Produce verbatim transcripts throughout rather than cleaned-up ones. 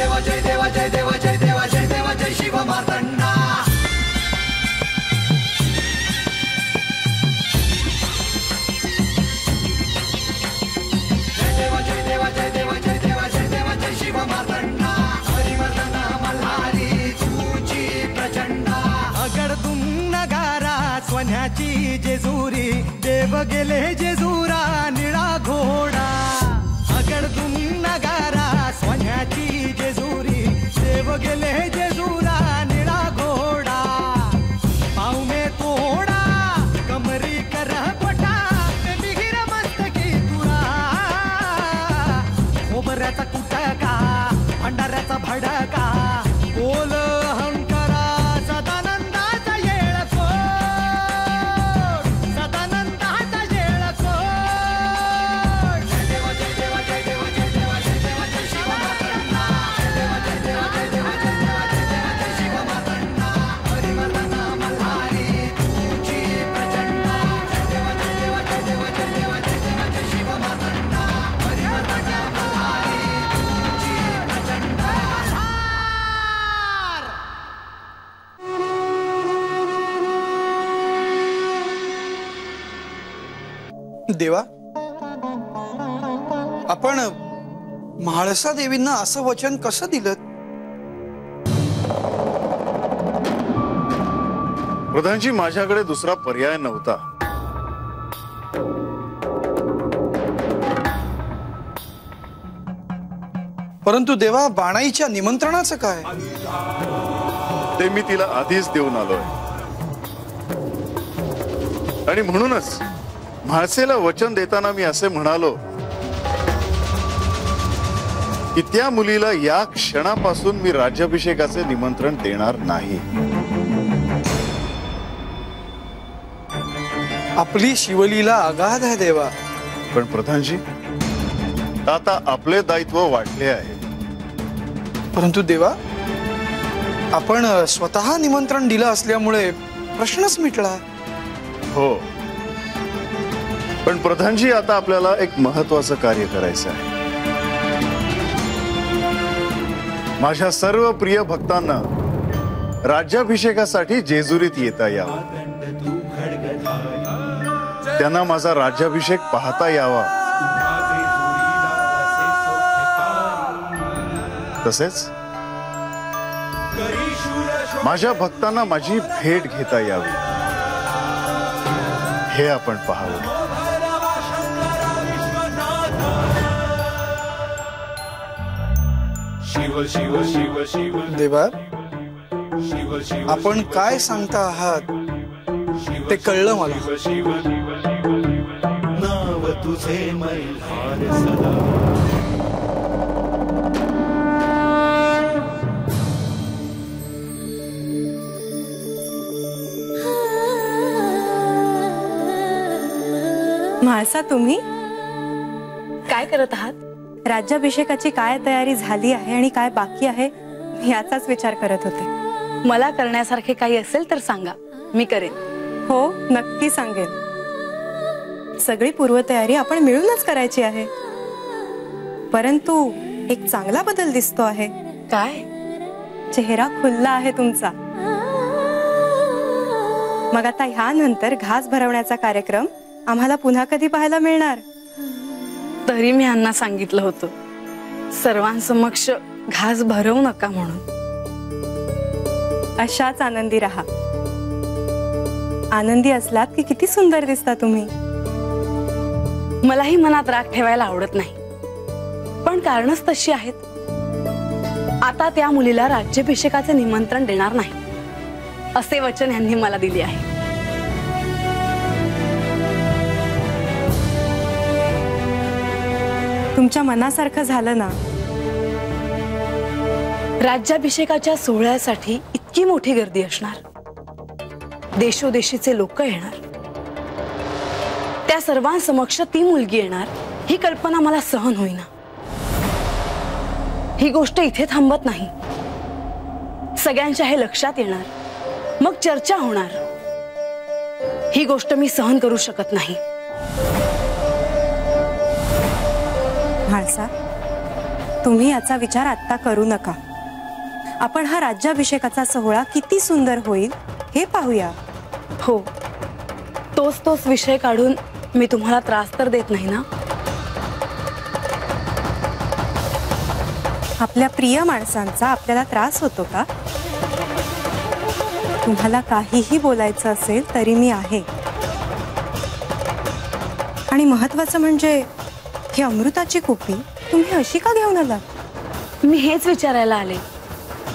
देवा जय देवा जय देवा जय देवा जय देवा जय शिव मार्तंडा। जय देवा जय देवा जय देवा जय देवा जय देवा जय शिव मार्तंडा। हरि मर्दना मल्हारी तुझी प्रचंडा। अगर तुम नगारा सोन्याची जेजूरी, देव गेले जेजुरा निळा घोडा। अगर तुम नगारा सोन्याची जेजूरी, देव गेले जेजुरा निळा घोडा। पाऊ में तोडा कमरी करा गोटा, मिहीर मस्तकी तुरा। खोबऱ्याचा कुटका भंडाऱ्याचा भडका, बोल देवा, आपण महाळसा देवींना असं वचन कसं दिलं? प्रधानजी, माझ्याकडे दुसरा पर्याय नव्हता। परंतु देवा, बाणाईच्या निमंत्रणाचं काय? ते मी तिला आधीच देऊन आलोय, आणि म्हणूनच महाळसेला वचन देताना मी असे म्हणालो की त्या मुलीला या क्षणापासून मी राज्याभिषेकाचे निमंत्रण देणार नाही। आपली शिवलीला अगाध आहे देवा। पण प्रधानजी, आता आपले दायित्व वाढले आहे। परंतु देवा, आपण स्वतः निमंत्रण दिलं असल्यामुळे प्रश्नच मिटला। हो, पण प्रधानजी, आता आपल्याला एक महत्त्वाचं कार्य करायचं आहे। माझ्या सर्व प्रिय भक्तांना राज्याभिषेकासाठी जेजुरीत येता यावं, त्यांना माझा राज्याभिषेक पाहता यावा, तसेच माझ्या भक्तांना माझी भेट घेता यावी, हे आपण पाहावं। देवा, आपण काय सांगता आहात ते कळलं मला। महाळसा, तुम्ही काय करत आहात? राज्याभिषेकाची काय तयारी झाली आहे आणि काय बाकी आहे याचाच विचार करत होते। मला करण्यासारखे काही असेल तर सांगा, मी करेन। हो, नक्की सांगेन। सगळी पूर्वतयारी आपण मिळूनच करायची आहे। परंतु एक चांगला बदल दिसतो आहे। काय? चेहरा खुलला आहे तुमचा। मग आता ह्यानंतर घास भरवण्याचा कार्यक्रम आम्हाला पुन्हा कधी पाहायला मिळणार? तरी मी यांना सांगितलं होतं, सर्वांसमक्ष घास भरवू नका म्हणून। अशाच आनंदी राहा। आनंदी असलात की किती सुंदर दिसता तुम्ही। मलाही मनात राग ठेवायला आवडत नाही, पण कारणच तशी आहेत। आता त्या मुलीला राज्याभिषेकाचे निमंत्रण देणार नाही असे वचन यांनी मला दिले आहे। तुमच्या मनासारखं झालं ना? राज्याभिषेकाच्या सोहळ्यासाठी इतकी मोठी गर्दी असणार, देशोदेशीचे लोक येणार, त्या सर्वांसमक्ष ती मुलगी येणार, ही कल्पना मला सहन होईना। ही गोष्ट इथे थांबत नाही, सगळ्यांच्या हे लक्षात येणार, मग चर्चा होणार। ही गोष्ट मी सहन करू शकत नाही। महाळसा, तुम्ही याचा विचार आता करू नका। आपण हा राज्याभिषेकाचा सोहळा किती सुंदर होईल हे पाहूया। हो, तोच तोच विषय काढून मी तुम्हाला त्रास तर देत नाही ना? आपल्या प्रिय माणसांचा आपल्याला त्रास होतो का? तुम्हाला काहीही बोलायचं असेल तरी मी आहे। आणि महत्त्वाचं म्हणजे ही अमृताची कुपी तुम्ही अशी का घेऊन आला? मी हेच विचारायला आले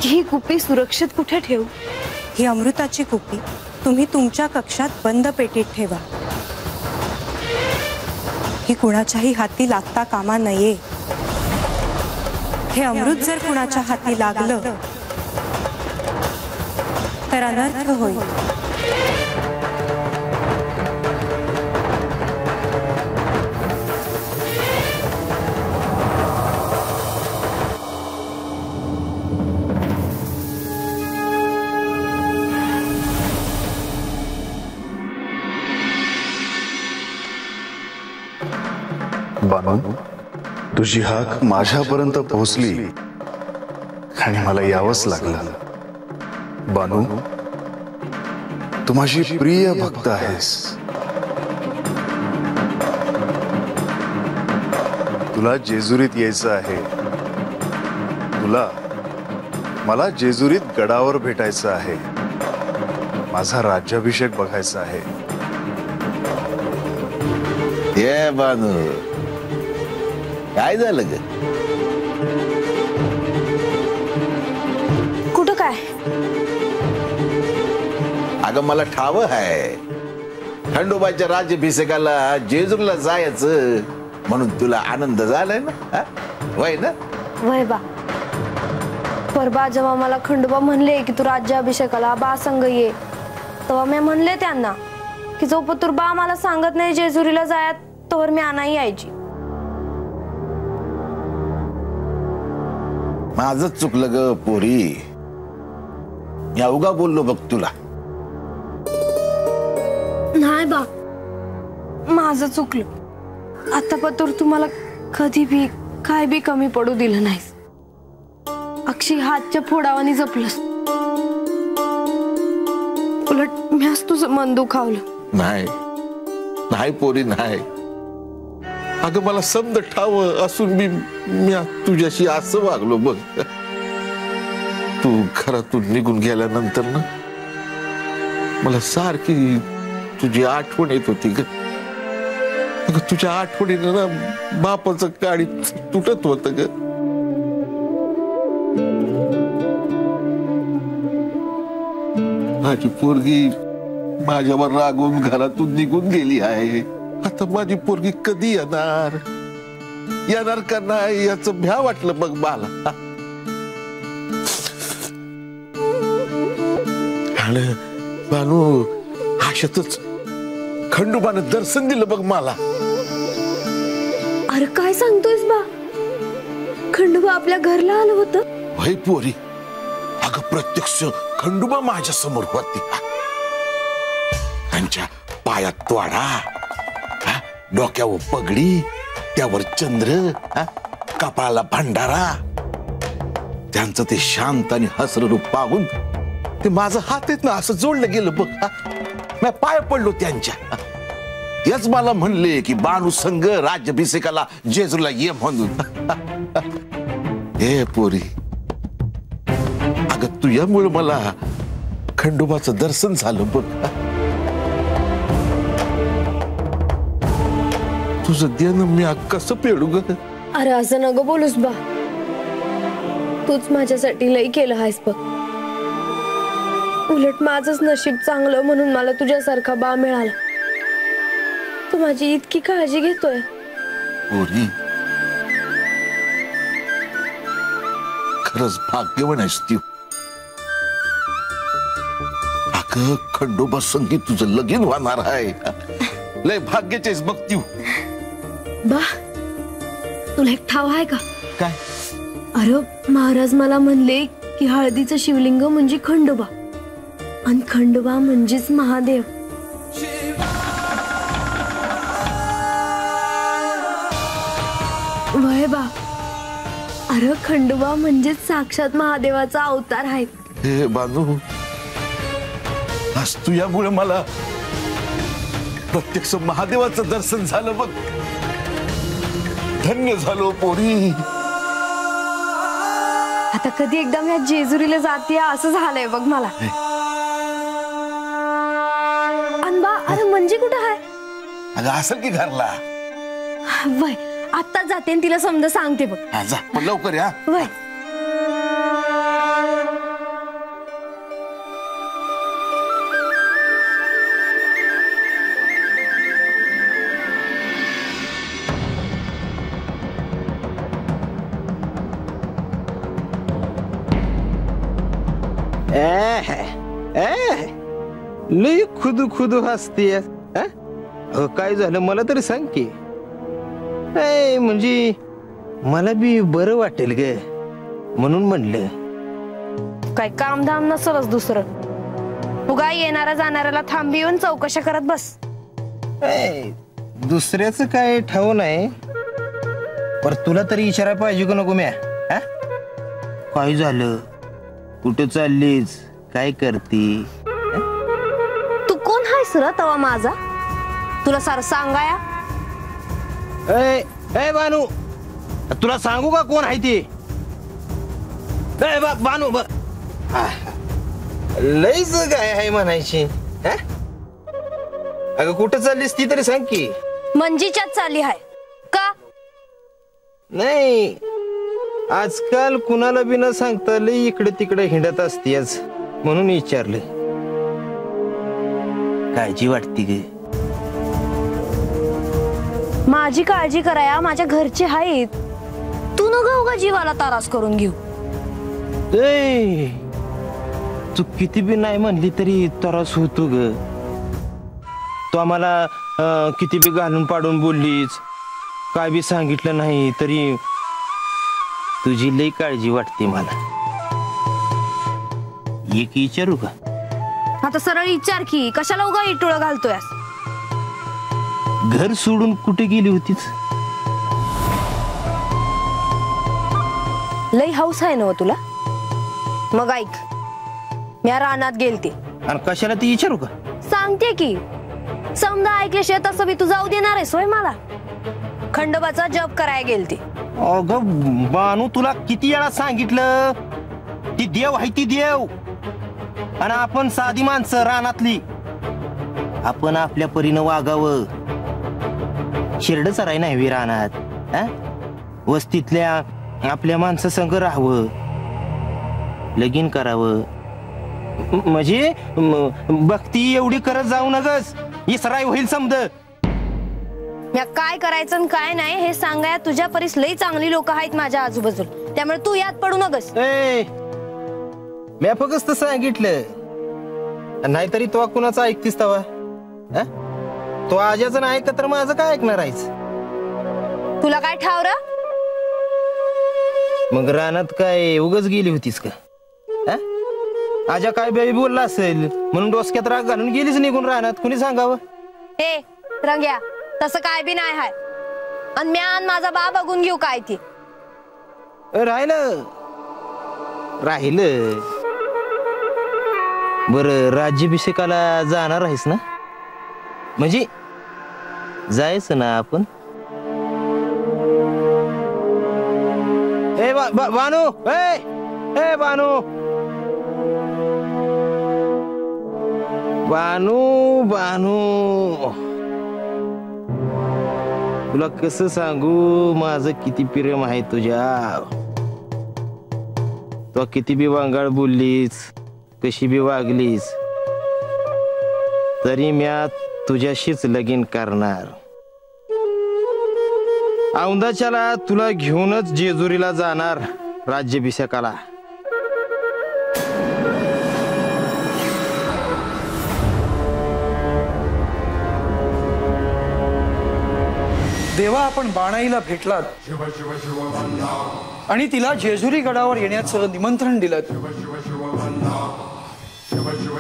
की ही कुपी सुरक्षित कुठे ठेवू? ही अमृताची कुपी तुम्ही तुमच्या कक्षात बंद पेटीत ठेवा। ही कुणाच्याही हाती लागता कामा नये। हे अमृत जर कुणाच्या हाती लागलं तर अनर्थ होईल। बानू, तुझी हाक माझ्यापर्यंत पोहोचली आणि मला यावंच लागलं। बानू, तू माझी प्रिय भक्त आहेस। तुला जेजुरीत यायचं आहे। तुला मला जेजुरीत गडावर भेटायचं आहे। माझा राज्याभिषेक बघायचा आहे। ये बानू, काय झालं ग? कुठं काय? अगं मला ठाव आहे, खंडोबाच्या राज्याभिषेकाला जेजूरीला जायचं म्हणून तुला आनंद झालाय ना? वय ना? वय बा, परवा जेव्हा मला खंडोबा म्हणले की तू राज्याभिषेकाला बा संग ये, तेव्हा मी म्हणले त्यांना की जोपतूर बा मला सांगत नाही जेजुरीला जायत तोवर मी आणाही यायची। माझं चुकलं ग पोरी, मी अवघा बोललो बघ तुला। नाही बा, माझं चुकलं। आता पतूर तुम्हाला कधी भी काय भी कमी पडू दिलं नाहीस। अक्षी हातच्या फोडावानी जपलंस। उलट मी आज तुझं मन दुखावलं। नाही नाही पोरी, नाही। अगं मला समद ठाव असून मी मी तुझ्याशी असं वागलो बघ। तू घरातून निघून गेल्यानंतर ना मला सारखी तुझी आठवण येत होती ग। अगं तुझ्या आठवणीनं ना बापाचं काळी तुटत होतं ग। माझी पोरगी माझ्यावर रागून घरातून निघून गेली आहे। आता माझी पोरगी कधी येणार येणार का नाही याच भ्या वाटलं बघ मला। बानू, आशातच खंडोबानं दर्शन दिलं बघ मला। अरे काय सांगतोयस बा, खंडोबा आपल्या घरला आलं होतं? भाई पोरी, अगं प्रत्यक्ष खंडोबा माझ्या समोर होती। त्यांच्या पायात तोडा, डोक्यावर पगडी, त्यावर चंद्र, कपाळाला भंडारा। त्यांचं ते शांत आणि हसरं रूप पाहून ते माझं हातीत ना असं जोडलं गेलं बघ। मी पाय पडलो त्यांच्या। याच मला म्हणले की बानू संघ राज्याभिषेकाला जेजूला ये म्हणून। हे पोरी, अगं तुझ्यामुळे मला खंडोबाचं दर्शन झालं बघ। तुझं देणं मी कसं फेडू ग? अरे असं नग बोलूस बा, तूच माझ्यासाठी लई केलं आहेस बघ। उलट माझंच नशीब चांगलं म्हणून मला तुझ्यासारखा बा मिळाला। तू माझी इतकी काळजी घेतोय। खरंच भाग्यवान आहेस तू। अगं खंडोबा संगीत तुझं लगीन होणार आहे। लय भाग्याचीच बघ तू। बा, तुला एक ठाव आहे का? काय? अरे महाराज मला म्हणले की हळदीचं शिवलिंग म्हणजे खंडोबा आणि खंडोबा म्हणजेच महादेव। वय बा, अरे खंडोबा म्हणजे साक्षात महादेवाचा अवतार आहे। हे बानू, आज तुझ्यामुळे मला प्रत्यक्ष महादेवाचं दर्शन झालं बघ। धन्य झालो पोरी। आता कधी एकदम या जेजुरीला जाते असं झालंय बघ मला। अनबा अरे म्हणजे कुठे आहे? अगं असेल की घरला। वय आता जाते तिला समजा सांगते बघ। जा पण लवकर या। वय लई खुद खुद हसती है, मला तरी सांग की म्हणजे मला बी बरं वाटेल ग म्हणून म्हणलं। काय काम धाम नसलच दुसरं, उगा येणारा जाणाऱ्याला थांबी येऊन चौकशा करत बस। दुसऱ्याचं काय ठाव नाही, पर तुला तरी इशारा पाहिजे का नको म्या? काय झालं, कुठे चाललीस, काय करती? तू कोण आहेस र तवा माझा, तुला सार सांगाया? ए, ए बानू, तुला सांगू का कोण आहे ती? ए बा बानू बा, लईच काय आहे म्हणायची? अगं कुठे चाललीस ती तरी सांग की? मंजीच्याच चालली आहे का? नाही, आजकाल कुणाला बी न सांगता लई इकडे तिकडे हिंडत असतेस म्हणून विचारले। काळजी वाटती गे? माझी काळजी कराया माझ्या घरचे आहेत, तू नका उगा जीवाला तारास करून घेऊ। तू किती बी नाही म्हणली तरी तारास होतो ग। तू आम्हाला किती बी घालून पाडून बोललीच, काय बी सांगितलं नाही तरी तुझी लई काळजी वाटते मला। एक विचारू का? आता सरळ विचार की, कशाला उगा इटुळा घालतोय? घर सोडून कुठे गेली होतीस? लई हाऊस आहे ना तुला? मग ऐक, मी रानात गेलती। आणि कशाला ती विचारू का? सांगते की, समजा ऐकल्याशिवाय तसं बी तू जाऊ देणार आहेस होय मला? खंडोबाचा जप करायला गेलती। अगं बानू, तुला किती वेळा सांगितलं, ती देव आहे ती देव, आणि आपण साधी माणसं रानातली, आपण आपल्या परीनं वागावं। शिरड चराय नाही रानात, वस्तीतल्या आपल्या माणसा संग राहावं, लगीन करावं, म्हणजे भक्ती एवढी करत जाऊ नगस, इसराय होईल समज। काय करायचं काय नाही हे सांगाया, तुझ्या परीस लई चांगली लोक आहेत माझ्या आजूबाजूला, त्यामुळे तू यात पडू नगस। मी फक्त सांगितलं, नाहीतरी तो कुणाचं ऐकतीस तवा? तो आजाचं नाही ऐकत तर माझं काय ऐकणार आहेस? तुला काय ठाव र? मग रानात काय उगच गेली होतीस का? आजा काय बेबी बोलला असेल म्हणून डोसक्यात राग घालून गेलीच निघून रानात, कुणी सांगावं? हे रंग्या, तसं काय बी नाही हाय, आणि म्यान माझा बा बघून घेऊ काय ती? राहिलं राहिलं बर, राज्याभिषेकाला जाणार आहेस ना? म्हणजे जायचं ना आपण? ए बानू, ए ए बानू बानू बानू, तुला कसं सांगू माझं किती प्रेम आहे तुझ्या। तू किती बी वांगाळ बोललीस, कशी बी वागलीस, तरी म्या तुझ्याशीच लगीन करणार। औंदाच्याला तुला घेऊनच जेजुरीला जाणार राज्याभिषेकाला। देवा, आपण बाणाईला भेटलात आणि तिला जेजुरी गडावर येण्याचं निमंत्रण दिलं।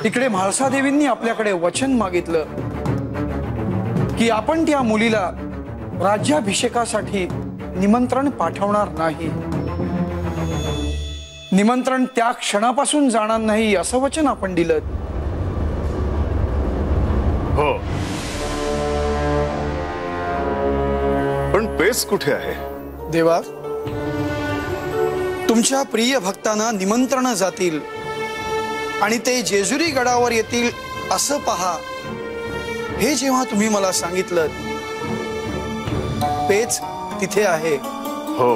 तिकडे महाळसा देवींनी आपल्याकडे वचन मागितलं की आपण त्या मुलीला राज्याभिषेकासाठी निमंत्रण पाठवणार नाही। निमंत्रण त्या क्षणापासून जाणार नाही असं वचन आपण दिलं. हो, पण पेस कुठे आहे? देवा, तुमच्या प्रिय भक्तांना निमंत्रण जातील आणि ते जेजुरी गडावर येतील असं पहा हे जेव्हा तुम्ही मला सांगितलं, पेच तिथे आहे. हो,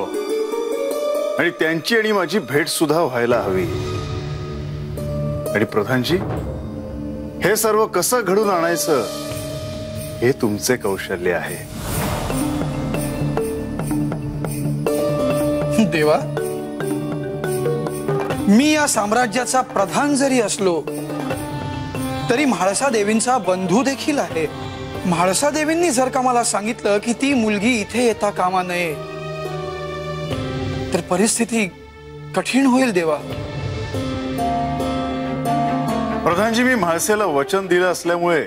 आणि त्यांची आणि माझी भेट सुद्धा व्हायला हवी. आणि प्रधानजी, हे सर्व कसं घडून आणायचं हे तुमचे कौशल्य आहे. देवा, मी या साम्राज्याचा प्रधान जरी असलो तरी म्हाळसा देवींचा बंधू देखील आहे. म्हाळसा देवींनी जर का मला सांगितलं की ती मुलगी इथे येता कामा नये तर परिस्थिती कठीण होईल. देवा, प्रधानजी, मी म्हाळसेला वचन दिलं असल्यामुळे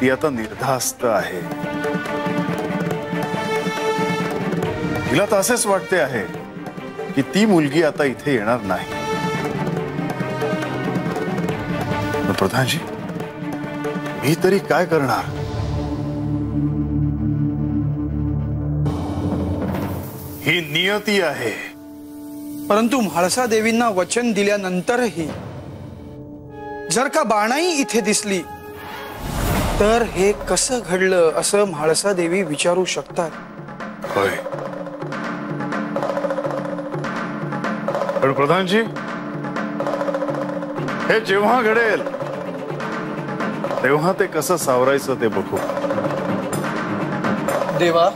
ती आता निर्धास्त आहे. तिला तर असेच वाटते आहे की ती मुलगी आता इथे येणार नाही. प्रधानजी, मी तरी काय करणार? ही नियती आहे. परंतु म्हाळसा देवींना वचन दिल्यानंतरही जर का बाणाई इथे दिसली तर हे कसं घडलं असं म्हाळसा देवी विचारू शकतात. होय, पण प्रधानजी, हे जेव्हा घडेल तेव्हा ते कसं सावरायचं ते बघू. देवा,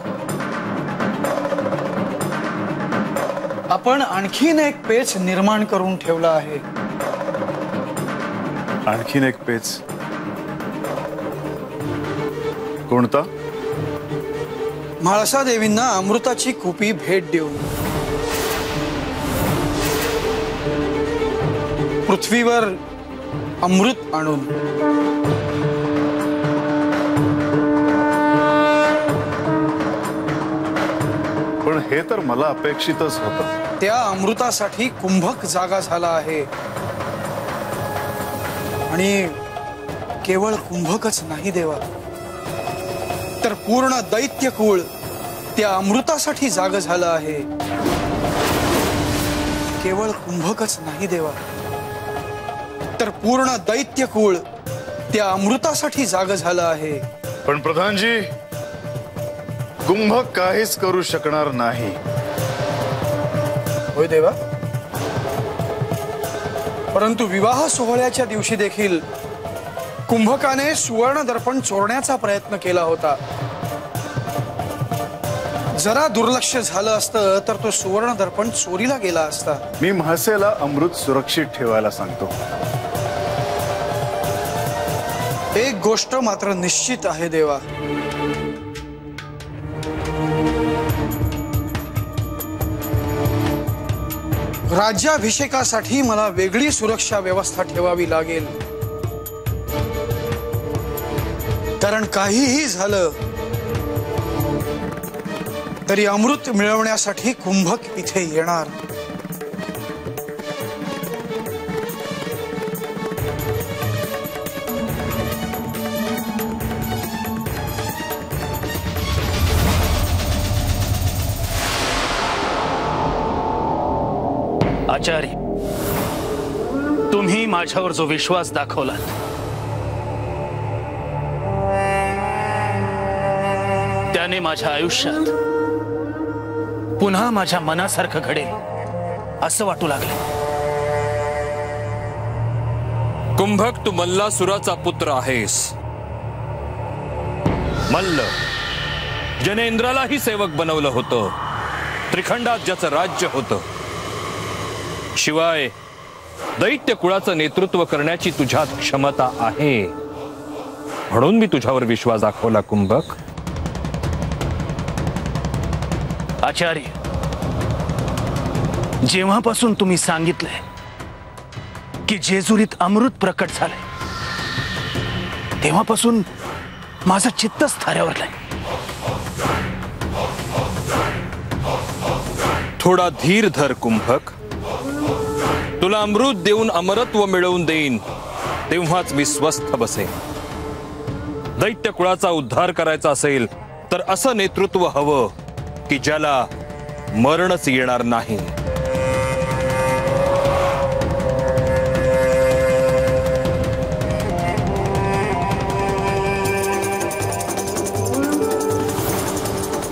आपण आणखीन एक पेच निर्माण करून ठेवला आहे. आणखीन एक पेच? कोणता? म्हाळसा देवींना अमृताची कुपी भेट देऊन पृथ्वीवर अमृत आणून हे तर मला अपेक्षितच होतं. त्या अमृतासाठी कुंभक जागा झाला आहे आणि केवळ कुंभकच नाही देवा, तर पूर्ण दैत्यकुळ त्या अमृतासाठी जागा झाला आहे. केवळ कुंभकच नाही देवा, तर पूर्ण दैत्यकुळ त्या अमृतासाठी जागा झाला आहे. पण प्रधानजी, कुंभक काहीच करू शकणार नाही. होय देवा, परंतु विवाह सोहळ्याच्या दिवशी देखील कुंभकाने सुवर्ण दर्पण चोरण्याचा प्रयत्न केला होता. जरा दुर्लक्ष झालं असतं तर तो सुवर्ण दर्पण चोरीला गेला असता. मी म्हाळसेला अमृत सुरक्षित ठेवायला सांगतो. एक गोष्ट मात्र निश्चित आहे देवा, राज्याभिषेकासाठी मला वेगळी सुरक्षा व्यवस्था ठेवावी लागेल. कारण काहीही झालं तरी अमृत मिळवण्यासाठी कुंभक इथे येणार. आचार्य, तुम्ही माझ्यावर जो विश्वास दाखवलात त्याने माझ्या आयुष्यात पुन्हा माझ्या मनासारखं घडेल असं वाटू लागलं. कुंभक, तू मल्लासुराचा पुत्र आहेस. मल्ल ज्याने इंद्रालाही सेवक बनवलं होतं, त्रिखंडात ज्याचं राज्य होतं, शिवाय दैत्य कुळाचं नेतृत्व करण्याची तुझ्यात क्षमता आहे म्हणून मी तुझ्यावर विश्वास दाखवला कुंभक. आचार्य, जेव्हापासून तुम्ही सांगितलंय की जेजुरीत अमृत प्रकट झालंय तेव्हापासून माझं चित्तच थाऱ्यावरलंय. थोडा धीर धर कुंभक. तुला अमृत देऊन अमरत्व मिळवून देईन तेव्हाच मी स्वस्थ बसेन। दैत्य कुळाचा उद्धार करायचा असेल तर असं नेतृत्व हवं की ज्याला मरणच येणार नाही।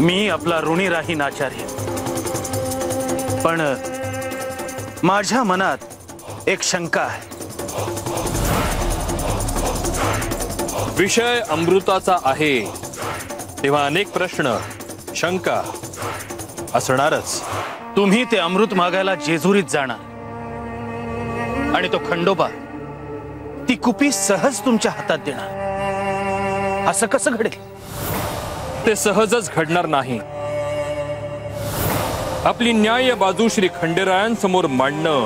मी आपला ऋणी राहीन आचार्य, पण माझ्या मनात एक शंका आहे। विषय अमृताचा आहे तेव्हा अनेक प्रश्न शंका असणारच। तुम्ही ते अमृत मागायला जेजुरीत जाणार आणि तो खंडोबा ती कुपी सहज तुमच्या हातात देणार, असं कसं घडेल? ते सहजच घडणार नाही। आपली न्याय बाजू श्री खंडेरायन समोर मांडणं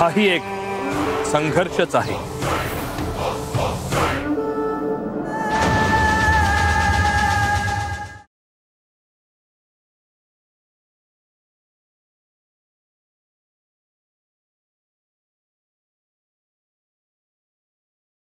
हाही एक संघर्षच आहे।